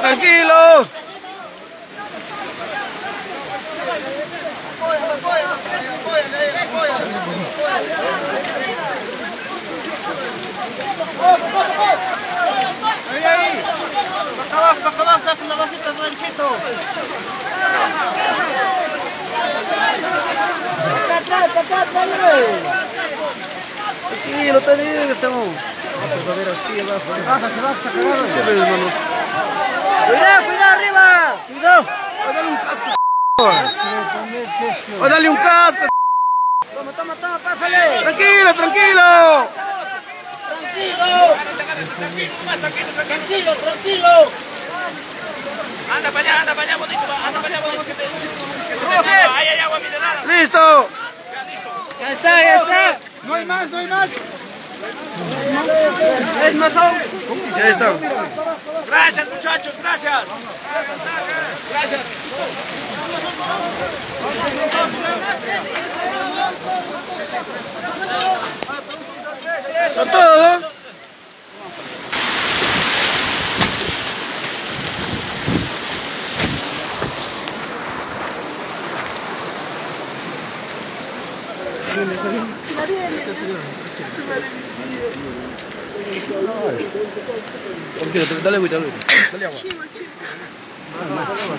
Tranquilo. Tranquilo, está bien, Samu. Vamos a ver aquí abajo. Se baja, cuidado, cuidado arriba. Cuidado. O dale un casco. O dale un casco. Toma, toma, toma, pásale. Tranquilo, tranquilo. Tranquilo, tranquilo. Anda para allá, bonito. Anda para allá, bonito. Ahí hay agua mineral. Listo. Ya está, ya está. No hay más, no hay más. Es mejor. Ya está. Gracias, muchachos, gracias. Gracias. Son todos. Dale agüita, dale agua.